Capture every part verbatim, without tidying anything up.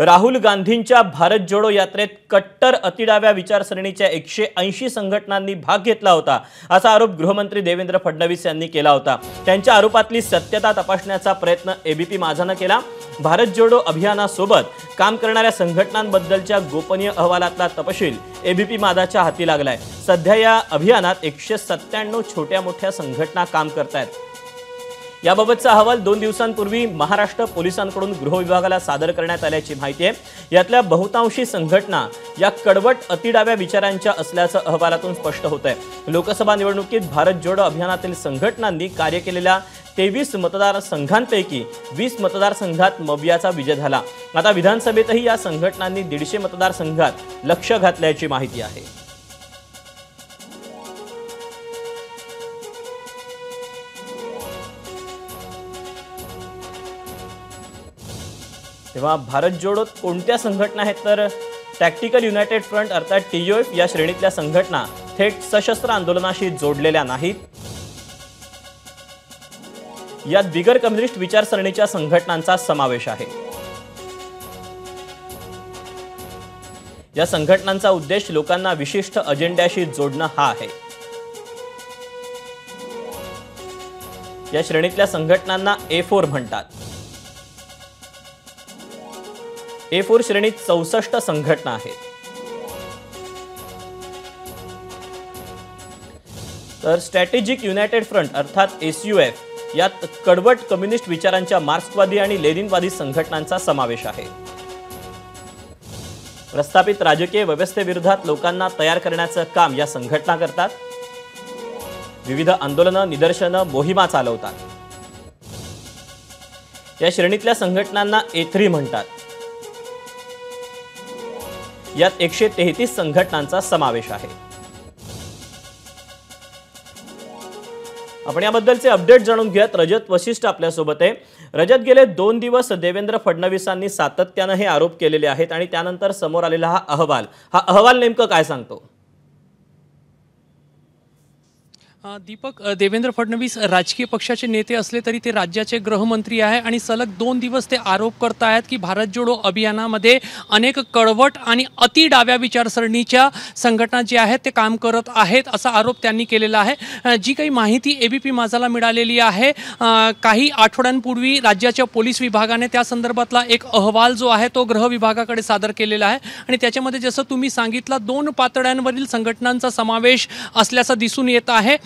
राहुल गांधींच्या भारत जोडो यात्रेत कट्टर अतिडाव्या विचारसरणीच्या एकशे ऐंशी संघटनांनी भाग घेतला होता असा आरोप गृहमंत्री देवेंद्र फडणवीस यांनी केला होता। त्यांच्या आरोपातली सत्यता तपासण्याचा प्रयत्न एबीपी माझाने केला। भारत जोडो अभियानासोबत काम करणाऱ्या संघटनांबद्दलच्या गोपनीय अहवालातला तपशील एबीपी माझाच्या हाती लागलाय। सध्या या अभियानात एकशे सत्त्याण्णव छोट्या मोठ्या संघटना काम करतायत। याबाबतचा अहवाल दोन दिवसांपूर्वी महाराष्ट्र पोलिसांकडून गृह विभागाला सादर करण्यात आल्याची माहिती आहे। यातल्या बहुतांशी संघटना या कडवट अतिडाव्या विचारांच्या असल्याचं अहवालातून स्पष्ट होतंय। लोकसभा निवडणुकीत भारत जोडो अभियानातील संघटनांनी कार्य केलेल्या तेवीस मतदार संघांपैकी वीस मतदार संघात मवियाचा विजय झाला। आता विधानसभेतही या संघटनांनी दीडशे मतदार संघात लक्ष घातल्याची माहिती आहे। तेव्हा भारत जोडो कोणत्या संघटना आहेत तर टैक्टिकल युनाइटेड फ्रंट अर्थात टीयूएफ या श्रेणीतल्या संघटना थेट सशस्त्र आंदोलनाशी जोडलेल्या नाहीत। यात बिगर कम्युनिस्ट विचारसरणीच्या संघटनांचा समावेश आहे। या संघटनांचा उद्देश लोकांना विशिष्ट अजेंड्याशी जोडणं हा आहे। या श्रेणीतल्या संघटनांना ए फोर म्हणतात। ए फोर श्रेणीत चौसष्ट संघटना आहेत। तर स्ट्रॅटेजिक युनाइटेड फ्रंट अर्थात एस यू एफ यात कडवट कम्युनिस्ट विचारांच्या मार्क्सवादी आणि लेनिनवादी संघटनांचा समावेश आहे। प्रस्थापित राजकीय व्यवस्थेविरोधात लोकांना तयार करण्याचं काम या संघटना करतात। विविध आंदोलनं, निदर्शनं, मोहिमा चालवतात। या श्रेणीतल्या संघटनांना ए थ्री म्हणतात। यात एकशे तेहतीस संघटनांचा समावेश आहे। आपण याबद्दलचे अपडेट जाणून घेत रजत वशिष्ठ आपल्यासोबत आहे। रजत, गेले दोन दिवस देवेंद्र फडणवीसांनी सातत्याने हे आरोप केलेले आहेत आणि त्यानंतर समोर आलेला हा अहवाल हा अहवाल नेमकं काय सांगतो? दीपक, देवेंद्र फडणवीस राजकीय पक्षाचे नेते असले तरी ते राज्याचे गृहमंत्री आहे आणि सलग दोन दिवस ते आरोप करत आहेत की भारत जोडो अभियानामध्ये अनेक कडवट आणि अति डाव्या विचारसरणीच्या संघटना जे आहेत ते काम करत आहेत असा आरोप त्यांनी केलेला आहे। जी काही माहिती एबीपी माझाला मिळालेली आहे, काही आठवड्यांपूर्वी राज्याच्या पोलीस विभागाने त्या संदर्भातला एक अहवाल जो आहे तो गृह विभागाकडे सादर केलेला आहे आणि त्याच्यामध्ये जसं तुम्ही सांगितलं दोन पातळ्यांवरील संघटनांचा समावेश असल्याचं दिसून येत आहे।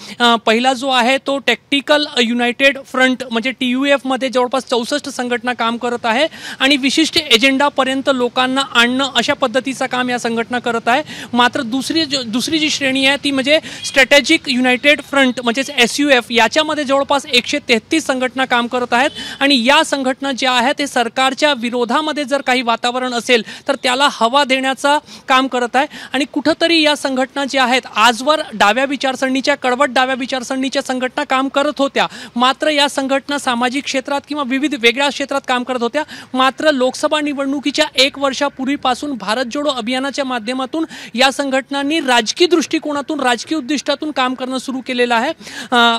पहिला जो आहे तो टॅक्टिकल युनाइटेड फ्रंट म्हणजे टी यू एफ मध्ये जवळपास चौसष्ट संघटना काम करत आहे आणि विशिष्ट एजेंडापर्यंत लोकांना आणणं अशा पद्धतीचं काम या संघटना करत आहे। मात्र दुसरी दुसरी जी श्रेणी आहे ती म्हणजे स्ट्रॅटेजिक युनाइटेड फ्रंट म्हणजेच एस यू एफ, याच्यामध्ये जवळपास एकशे तेहतीस संघटना काम करत आहेत आणि या संघटना ज्या आहेत ते सरकारच्या विरोधामध्ये जर काही वातावरण असेल तर त्याला हवा देण्याचं काम करत आहे आणि कुठंतरी या संघटना ज्या आहेत आजवर डाव्या विचारसरणीच्या कडवट डाव्या विचारसरणीच्या संघटना काम करत होत्या, मात्र या संघटना सामाजिक क्षेत्रात किंवा विविध वेगळ्या क्षेत्रात काम करत होत्या। मात्र लोकसभा निवडणुकीच्या एक वर्षापूर्वीपासून भारत जोडो अभियानाच्या माध्यमातून या संघटनांनी राजकीय दृष्टिकोनातून राजकीय उद्दिष्टातून काम करणं सुरू केलेलं आहे।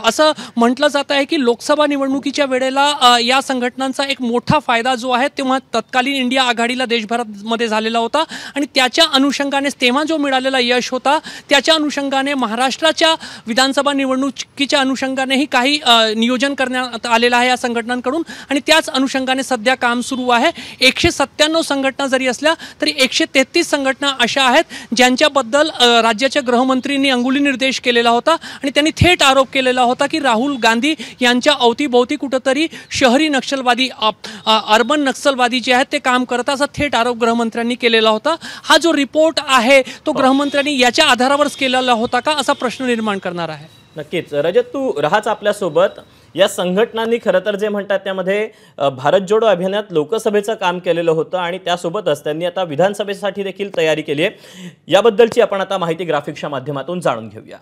असं म्हटलं जात आहे की लोकसभा निवडणुकीच्या वेळेला या संघटनांचा एक मोठा फायदा जो आहे तेव्हा तत्कालीन इंडिया आघाडीला देशभरामध्ये झालेला होता आणि त्याच्या अनुषंगाने तेव्हा जो मिळालेला यश होता त्याच्या अनुषंगाने महाराष्ट्राच्या विधान सभा निवडणुकीच्या अनुषंगानेही काही नियोजन करण्यात आलेलं आहे या संघटनांकडून आणि त्याच अनुषंगाने सध्या काम सुरू आहे। एकशे सत्त्याण्णव संघटना जरी असल्या तरी एकशे तेहतीस संघटना अशा आहेत ज्यांच्याबद्दल राज्याच्या गृहमंत्रींनी अंगुली निर्देश केलेला होता आणि त्यांनी थेट आरोप केलेला होता की राहुल गांधी यांच्या अवतीभोवती कुठंतरी शहरी नक्षलवादी अर्बन नक्षलवादी जे आहेत ते काम करतात असा थेट आरोप गृहमंत्र्यांनी केलेला होता। हा जो रिपोर्ट आहे तो गृहमंत्र्यांनी याच्या आधारावरच केलेला होता का असा प्रश्न निर्माण करणार आहे। नक्कीच रजत, तू राहच आपल्यासोबत। या संघटनांनी खरं तर जे म्हणतात त्यामध्ये भारत जोडो अभियानात लोकसभेचं काम केलेलं होतं आणि त्यासोबतच त्यांनी आता विधानसभेसाठी देखील तयारी केली आहे। याबद्दलची आपण आता माहिती ग्राफिक्सच्या माध्यमातून जाणून घेऊया।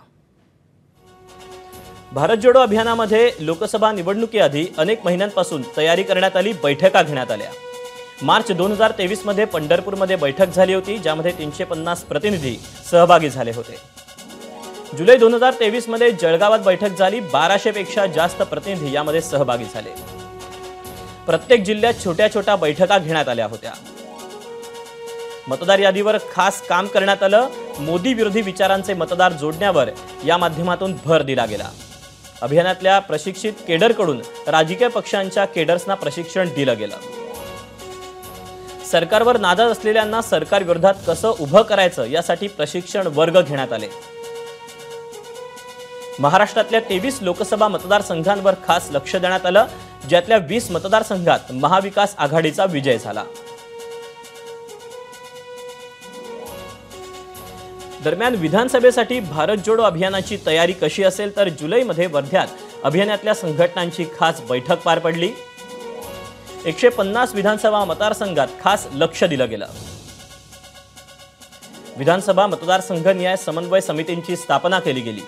भारत जोडो अभियानामध्ये लोकसभा निवडणुकीआधी अनेक महिन्यांपासून तयारी करण्यात आली, बैठका घेण्यात आल्या। मार्च दोन हजार तेवीसमध्ये पंढरपूरमध्ये बैठक झाली होती ज्यामध्ये तीनशे पन्नास प्रतिनिधी सहभागी झाले होते। जुलै दोन हजार तेवीस मध्ये जळगावात बैठक झाली, बाराशे पेक्षा जास्त प्रतिनिधी यामध्ये सहभागी झाले। प्रत्येक जिल्ह्यात छोट्या छोट्या बैठका घेण्यात आल्या होत्या। मतदार यादीवर खास काम करण्यात आलं। मोदी विरोधी विचारांचे मतदार जोडण्यावर या माध्यमातून भर दिला गेला। अभियानातल्या प्रशिक्षित केडरकडून राजकीय पक्षांच्या केडर्सना प्रशिक्षण दिलं गेलं। सरकारवर नाराज असलेल्यांना सरकार विरोधात कसं उभं करायचं यासाठी प्रशिक्षण वर्ग घेण्यात आले। महाराष्ट्रातल्या तेवीस लोकसभा मतदारसंघांवर खास लक्ष देण्यात आलं, ज्यातल्या वीस मतदारसंघात महाविकास आघाडीचा विजय झाला। दरम्यान विधानसभेसाठी भारत जोडो अभियानाची तयारी कशी असेल तर जुलैमध्ये वर्ध्यात अभियानातल्या संघटनांची खास बैठक पार पडली। एकशे पन्नास विधानसभा मतदारसंघात खास लक्ष दिलं गेलं। विधानसभा मतदारसंघ न्याय समन्वय समितींची स्थापना केली गेली।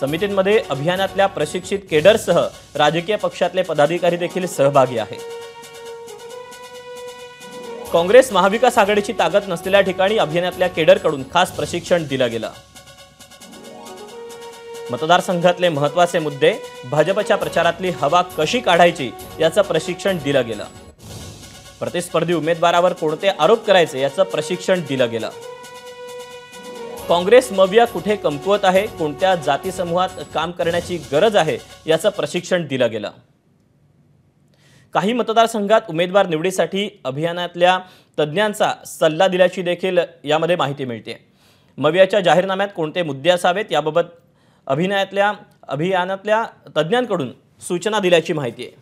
समितींमध्ये अभियानातल्या प्रशिक्षित केडरसह राजकीय पक्षातले पदाधिकारी देखील सहभागी आहेत। काँग्रेस महाविकास आघाडीची ताकद नसलेल्या ठिकाणी अभियानातल्या केडरकडून खास प्रशिक्षण दिलं गेलं। मतदारसंघातले महत्त्वाचे मुद्दे, भाजपच्या प्रचारातली हवा कशी काढायची याचं प्रशिक्षण दिलं गेलं। प्रतिस्पर्धी उमेदवारावर कोणते आरोप करायचे याचं प्रशिक्षण दिलं गेलं। काँग्रेस मविया कुठे कमकुवत आहे, कोणत्या जाती समूहात काम करण्याची गरज आहे याचं प्रशिक्षण दिलं गेलं। काही मतदारसंघात उमेदवार निवडीसाठी अभियानातल्या तज्ज्ञांचा सल्ला दिल्याची देखील यामध्ये माहिती मिळते। मवियाच्या जाहीरनाम्यात कोणते मुद्दे असावेत याबाबत अभियानातल्या अभियानातल्या तज्ञांकडून सूचना दिल्याची माहिती आहे।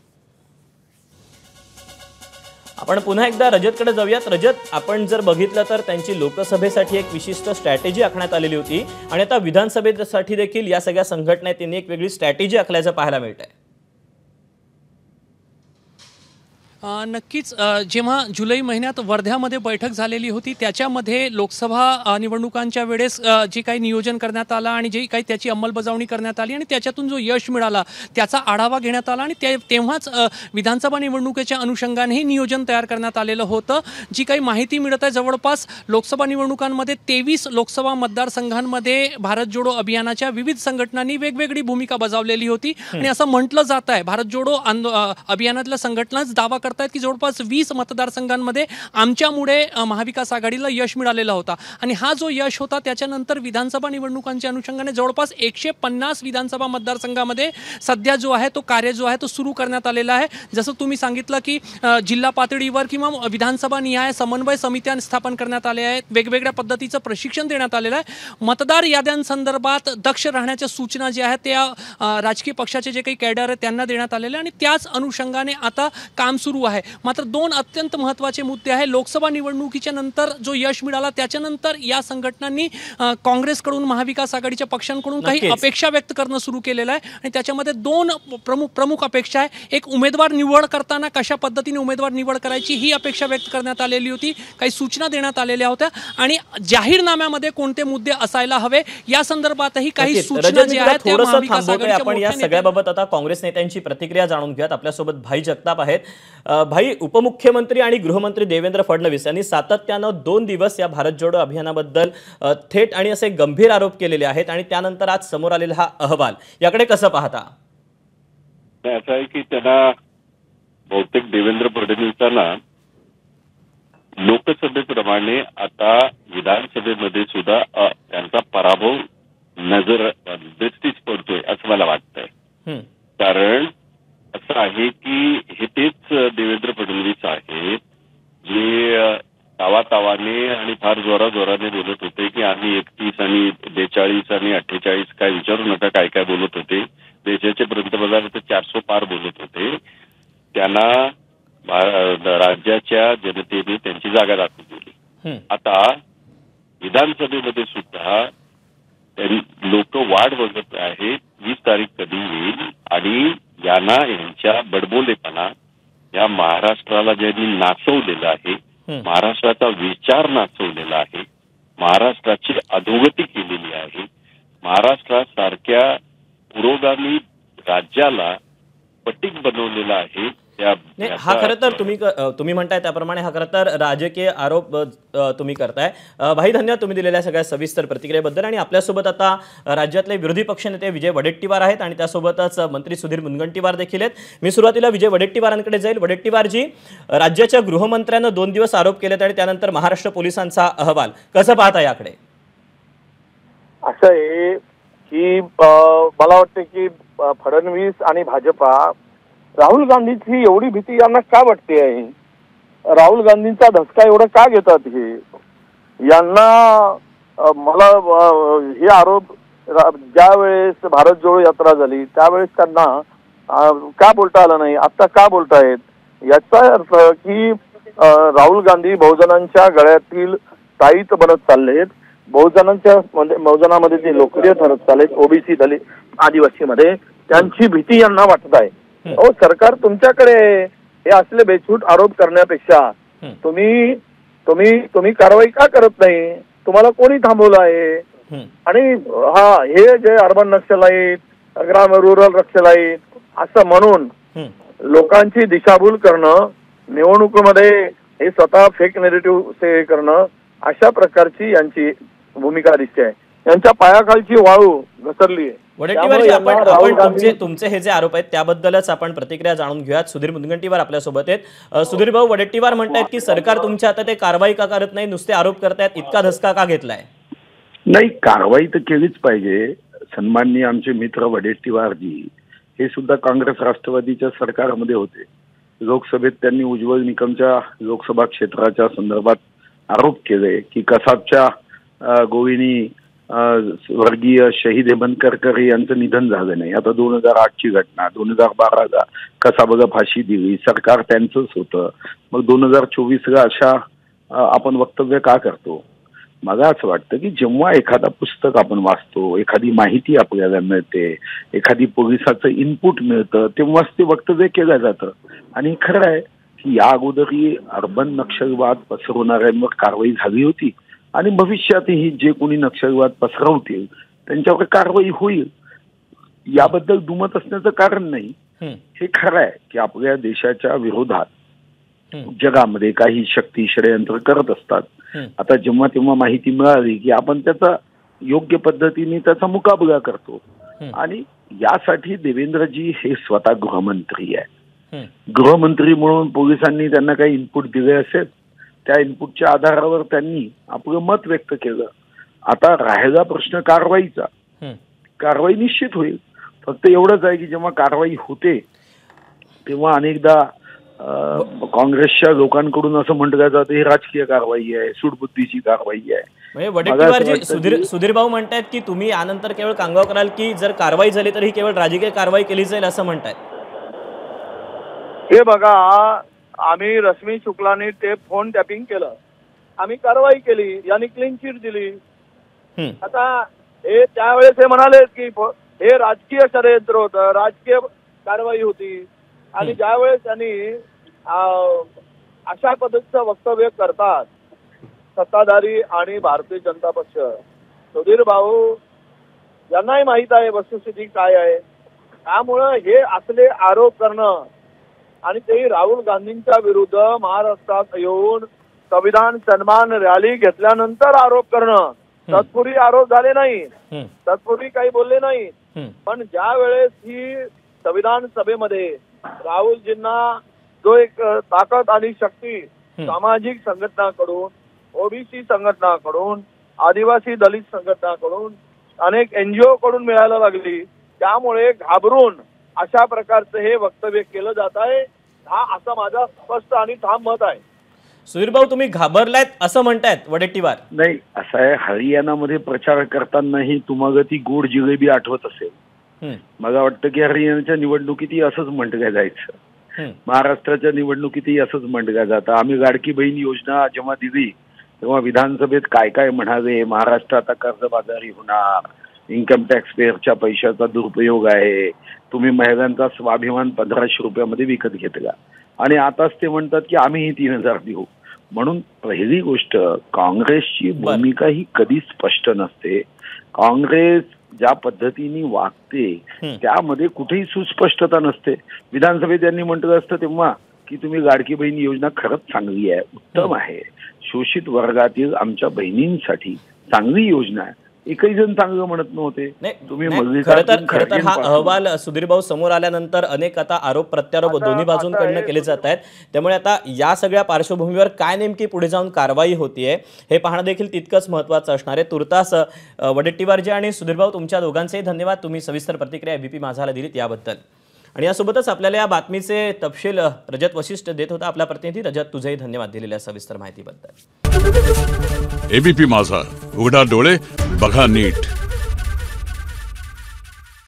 आपण पुन्हा एकदा रजतकडे जाऊयात। रजत, आपण जर बघितलं तर त्यांची लोकसभेसाठी एक विशिष्ट स्ट्रॅटेजी आखण्यात आलेली होती आणि आता विधानसभेसाठी देखील या सगळ्या संघटनेत त्यांनी एक वेगळी स्ट्रॅटेजी आखल्याचं पाहायला मिळत आहे। नक्कीच जेव्हा जुलै महिन्यात वर्ध्यामध्ये बैठक झालेली होती त्याच्यामध्ये लोकसभा निवडणुकांच्या वेळेस जे काही नियोजन करण्यात आलं आणि जे काही त्याची अंमलबजावणी करण्यात आली आणि त्याच्यातून जो यश मिळाला त्याचा आढावा घेण्यात आला आणि ते तेव्हाच विधानसभा निवडणुकीच्या अनुषंगाने हे नियोजन तयार करण्यात आलेलं होतं। जी काही माहिती मिळत आहे जवळपास लोकसभा निवडणुकांमध्ये तेवीस लोकसभा मतदारसंघांमध्ये भारत जोडो अभियानाच्या विविध संघटनांनी वेगवेगळी भूमिका बजावलेली होती आणि असं म्हटलं जात आहे भारत जोडो अभियानातल्या संघटनाच दावा की जवळपास वीस मतदारसंघांमध्ये आमच्यामुळे महाविकास आघाडीला यश मिळालेला होता आणि हा जो यश होता त्याच्यानंतर विधानसभा निवडणुकांच्या अनुषंगाने जवळपास एकशे पन्नास विधानसभा मतदारसंघामध्ये सध्या जो आहे तो कार्य जो आहे तो सुरू करण्यात आलेला आहे। जसं तुम्ही सांगितलं की जिल्हा पातळीवर किंवा विधानसभा न्याय समन्वय समित्या स्थापन करण्यात आल्या आहेत, वेगवेगळ्या पद्धतीचं प्रशिक्षण देण्यात आलेलं आहे। मतदार याद्यांसंदर्भात दक्ष राहण्याच्या सूचना ज्या आहेत त्या राजकीय पक्षाचे जे काही कॅडर आहेत त्यांना देण्यात आलेल्या आणि त्याच अनुषंगाने आता काम सुरू आहे। मात्र दोन अत्यंत महत्त्वाचे मुद्दे आहे। लोकसभा निवडणुकीच्या नंतर जो यश मिळाला त्याच्यानंतर या संघटनांनी काँग्रेसकडून महाविकास आघाडीच्या पक्षांकडून काही अपेक्षा व्यक्त करणं सुरू केलेलं आहे आणि त्याच्यामध्ये दोन प्रमुख प्रमुख अपेक्षा आहे। एक, उमेदवार निवड करताना कशा पद्धतीने उमेदवार निवड करायची ही अपेक्षा व्यक्त करण्यात आलेली होती, काही सूचना देण्यात आलेल्या होत्या आणि जाहीरनाम्यामध्ये कोणते मुद्दे असायला हवे या संदर्भातही काही सूचना ज्या आहेत त्या महाविकास आघाडीच्या आपण या सगळ्याबाबत आता काँग्रेस नेत्यांची प्रतिक्रिया जाणून घेऊयात। आपल्यासोबत भाई जगताप आहेत। भाई, उपमुख्यमंत्री आणि गृहमंत्री देवेंद्र फडणवीस यांनी सातत्याने दोन दिवस या भारत जोडो अभियानाबद्दल थेट आणि असे गंभीर आरोप केलेले आहेत आणि त्यानंतर आज समोर आलेला हा अहवाल याकडे कसं पाहता? असं आहे की त्यांना बहुतेक देवेंद्र फडणवीसांना लोकसभेप्रमाणे आता विधानसभेमध्ये सुद्धा त्यांचा पराभव नजर दृष्टीस पडतोय असं मला वाटतंय। कारण असं आहे की हे तेच देवेंद्र फडणवीस आहेत जे तावातावाने आणि फार जोराजोराने बोलत होते की आम्ही एकतीस आणि बेचाळीस आणि अठ्ठेचाळीस काय विचारू नका काय काय बोलत होते, देशाचे पंतप्रधान ते चारशे पार बोलत होते। त्यांना राज्याच्या जनतेने त्यांची जागा दाखवून दिली। आता विधानसभेमध्ये सुद्धा लोक वाढ बघत आहेत वीस तारीख कधी येईल आणि यांना यांच्या बडबोलेपणा या महाराष्ट्राला ज्यांनी नाचवलेलं आहे, महाराष्ट्राचा विचार नाचवलेला आहे, महाराष्ट्राची अधोगती केलेली आहे, महाराष्ट्रासारख्या पुरोगामी राज्याला पटीक बनवलेलं आहे, नाही, हा खरं तर तुम्ही तुम्ही म्हणताय त्याप्रमाणे हा खरं तर राजकीय आरोप तुम्ही करताय. भाई धन्यवाद तुम्ही दिलेल्या सगळ्या सविस्तर प्रतिक्रियेबद्दल. आणि आपल्यासोबत आता राज्यातले विरोधी पक्षनेते विजय वडेट्टीवार आहेत आणि त्यासोबतच मंत्री सुधीर मुनगंटीवार देखील आहेत. मी सुरुवातीला विजय वडेट्टीवारांकडे जाईल. वडेट्टीवारजी, राज्याच्या गृहमंत्र्यांनी दोन दिवस आरोप केलेत आणि त्यानंतर महाराष्ट्र पोलिसांचा अहवाल, कसं पाहता याकडे? असं आहे की मला वाटतं की फडणवीस आणि भाजपा राहुल गांधीची एवढी भीती यांना का वाटते आहे? राहुल गांधींचा धसका एवढा का घेतात हे? यांना मला हे आरोप ज्यावेळेस भारत जोडो यात्रा झाली त्यावेळेस त्यांना का बोलता आलं नाही, आता का बोलतायत? याचा अर्थ की राहुल गांधी बहुजनांच्या गळ्यातील ताईत बनत चाललेत, बहुजनांच्या बहुजनामध्ये जे लोकप्रिय ठरत चाललेत ओबीसी दलित आदिवासीमध्ये, त्यांची भीती यांना वाटत आहे. ओ सरकार तुमच्याकडे हे असले बेछूट आरोप करण्यापेक्षा तुम्ही तुम्ही तुम्ही कारवाई का करत नाही? तुम्हाला कोणी थांबवलं आहे? आणि हा हे जे अर्बन नक्षलाईत ग्राम रुरल नक्षलाईत असं म्हणून लोकांची दिशाभूल करणं, निवडणुकीमध्ये हे स्वतः फेक नेरेटिव्ह से करणं, अशा प्रकारची यांची भूमिका दिसते आहे. यांच्या पायाखालची वाळू घसरली आहे. वडेट्टीवारजी, आपण आपण तुमचे तुमचे हे जे आरोप आहेत त्याबद्दलच आपण प्रतिक्रिया जाणून घेऊयात. सुधीर मुनगंटीवार आपल्यासोबत आहेत. सुधीर भाऊ, वडेट्टीवार म्हणतायत की सरकार तुमच्या आता ते कारवाई का करत नाही, नुसते आरोप करतायत, इतका धसका का घेतलाय? नाही, कारवाई तर केलीच पाहिजे. सन्माननीय आमचे मित्र वडेट्टीवारजी हे सुद्धा काँग्रेस राष्ट्रवादीच्या सरकारमध्ये होते. लोकसभेत त्यांनी उज्ज्वल निकमच्या लोकसभा क्षेत्राच्या संदर्भात आरोप केले की कसाबच्या गोविनी स्वर्गीय शहीद हेमनकरकर यांचं निधन झालं नाही. आता दोन हजार आठची घटना, दोन हजार बाराला कसाबला फाशी दिली, सरकार त्यांचंच होतं, मग दोन हजार चोवीसला अशा आपण वक्तव्य का करतो? मला असं वाटतं की जेव्हा एखादा पुस्तक आपण वाचतो, एखादी माहिती आपल्याला मिळते, एखादी पोलिसाचं इनपुट मिळतं, तेव्हाच ते वक्तव्य केलं जातं. आणि खरं आहे की या अगोदरही अर्बन नक्षलवाद पसरवणाऱ्यांवर कारवाई झाली होती आणि भविष्यातही जे कोणी नक्षलवाद पसरवतील त्यांच्यावर कारवाई होईल, याबद्दल दुमत असण्याचं कारण नाही. हे खरं आहे की आपल्या देशाच्या विरोधात जगामध्ये काही शक्ती षडयंत्र करत असतात. आता जेव्हा तेव्हा माहिती मिळाली की आपण त्याचा योग्य पद्धतीने त्याचा मुकाबला करतो. आणि यासाठी देवेंद्रजी हे स्वतः गृहमंत्री आहेत. गृहमंत्री म्हणून पोलिसांनी त्यांना काही इनपुट दिले असेल, त्या इनपुटच्या आधारावर त्यांनी आपलं मत व्यक्त केलं. आता राहिला प्रश्न कारवाईचा. कारवाई निश्चित होईल, फक्त एवढंच आहे की जेव्हा कारवाई होते तेव्हा अनेकदा काँग्रेसच्या लोकांकडून असं म्हटलं जातं ही राजकीय कारवाई आहे, सूडबुद्धीची कारवाई आहे. वडेट्टीवारजी, सुधीर सुधीर भाऊ म्हणतायत की तुम्ही यानंतर केवळ कांगाव कराल की जर कारवाई झाली तर ही केवळ राजकीय कारवाई केली जाईल असं म्हणतायत. हे बघा, आम्ही रश्मी शुक्लाने ते फोन टॅपिंग केलं, आम्ही कारवाई केली, यांनी क्लीन चिट दिली. आता हे त्यावेळेस हे म्हणाले की हे राजकीय षडयंत्र होतं, राजकीय कारवाई होती. आणि ज्यावेळेस त्यांनी अशा पद्धतीचं वक्तव्य करतात सत्ताधारी आणि भारतीय जनता पक्ष, सुधीर भाऊ यांनाही माहित आहे वस्तुस्थिती काय आहे. त्यामुळं हे असले आरोप करणं आणि तेही राहुल गांधींच्या विरुद्ध महाराष्ट्रात येऊन संविधान सन्मान रॅली घेतल्यानंतर आरोप करणं. तत्पूर्वी आरोप झाले नाही, तत्पूर्वी काही बोलले नाही, पण ज्या वेळेस ही संविधान सभेमध्ये राहुलजींना जो एक ताकद आणि शक्ती सामाजिक संघटनाकडून, ओबीसी संघटनाकडून, आदिवासी दलित संघटनाकडून, अनेक एनजीओ कडून मिळायला लागली, त्यामुळे घाबरून अशा प्रकारचं हे वक्तव्य केलं जात आहे, हा असा माझा स्पष्ट आणि ठाम मत आहे. सुधीर भाऊ, तुम्ही घाबरलायत असं म्हणतायत वडेट्टीवार? नाही, असं आहे, हरियाणामध्ये प्रचार करतानाही तुम्हाला ती गोड जिलेबी आठवत असेल. मला वाटतं की हरियाणाच्या निवडणुकीतही असंच म्हटलं जायचं, महाराष्ट्राच्या निवडणुकीतही असंच म्हटलं जातं. आम्ही लाडकी बहीण योजना जेव्हा दिली तेव्हा विधानसभेत काय काय म्हणाले, महाराष्ट्र आता कर्जबाजारी होणार, इन्कम टॅक्स पेअरच्या पैशाचा दुरुपयोग आहे, तुम्ही महिलांचा स्वाभिमान पंधराशे रुपयामध्ये विकत घेतला. आणि आताच ते म्हणतात की आम्हीही तीन हजार देऊ. म्हणून पहिली गोष्ट, काँग्रेसची भूमिका ही कधीच स्पष्ट नसते. काँग्रेस ज्या पद्धतीने वागते त्यामध्ये कुठेही सुस्पष्टता नसते। विधानसभेत यांनी म्हटलं असतं तेव्हा की तुम्ही लाडकी बहीण योजना खरंच चांगली आहे, उत्तम आहे, शोषित वर्गातील आमच्या बहिणींसाठी चांगली योजना आहे, एकही जण चांगलं म्हणत नव्हते। तुम्ही खरं तर खरं तर हा अहवाल सुधीर भाऊ समोर आल्यानंतर अनेक आता आरोप प्रत्यारोप दोन्ही बाजूंकडून केले जात आहेत, त्यामुळे आता या सगळ्या पार्श्वभूमीवर काय नेमकी पुढे जाऊन कारवाई होतीये हे पाहणं देखील तितकंच महत्त्वाचं असणार आहे। तुर्तास वडेट्टीवारजी आणि सुधीर भाऊ तुमच्या दोघांचेही धन्यवाद, तुम्ही सविस्तर प्रतिक्रिया एबीपी माझाला दिलीत याबद्दल। आणि यासोबतच आपल्याला या बातमीचे तपशील रजत वशिष्ठ देत होता आपला प्रतिनिधी। रजत, तुझेही धन्यवाद दिलेल्या सविस्तर माहितीबद्दल। एबीपी माझा, उघडा डोळे बघा नीट।